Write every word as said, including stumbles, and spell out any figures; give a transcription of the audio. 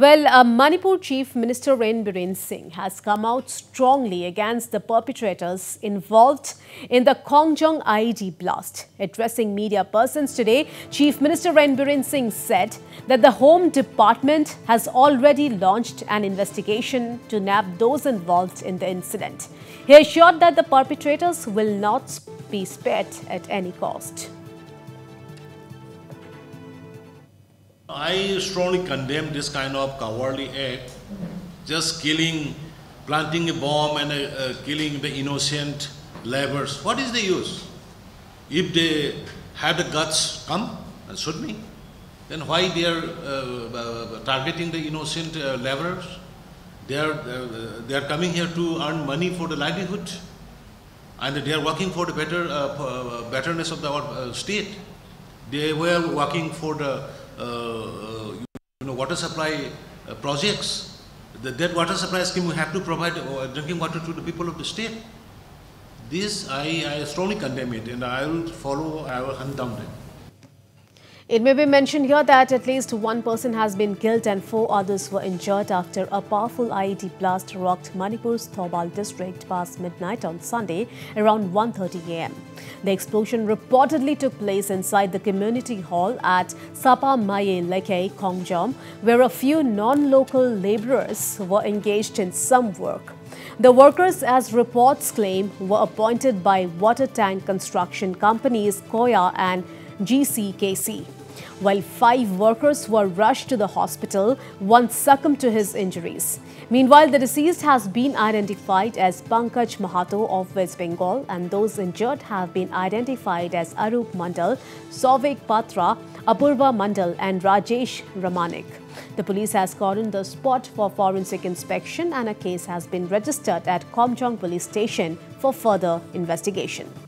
Well, uh, Manipur Chief Minister N Biren Singh has come out strongly against the perpetrators involved in the Khongjong I E D blast. Addressing media persons today, Chief Minister N Biren Singh said that the Home Department has already launched an investigation to nab those involved in the incident. He assured that the perpetrators will not be spared at any cost. I strongly condemn this kind of cowardly act, just killing, planting a bomb and uh, uh, killing the innocent laborers. What is the use? If they had the guts, come and shoot me. Then why they are uh, uh, targeting the innocent uh, laborers? They are, uh, they are coming here to earn money for the livelihood, and they are working for the better uh, betterness of the uh, state. They were working for the Uh, you know, water supply uh, projects. The, that water supply scheme we have to provide uh, drinking water to the people of the state. This, I, I strongly condemn it, and I will follow, I will hunt down them. It may be mentioned here that at least one person has been killed and four others were injured after a powerful I E D blast rocked Manipur's Thoubal district past midnight on Sunday around one thirty a m The explosion reportedly took place inside the community hall at Sapa Maye Lekai, Khongjom, where a few non-local laborers were engaged in some work. The workers, as reports claim, were appointed by water tank construction companies Koya and G C K C. While five workers were rushed to the hospital, one succumbed to his injuries. Meanwhile, the deceased has been identified as Pankaj Mahato of West Bengal, and those injured have been identified as Arup Mandal, Sovik Patra, Apurva Mandal and Rajesh Ramanik. The police has cordoned the spot for forensic inspection, and a case has been registered at Khongjong police station for further investigation.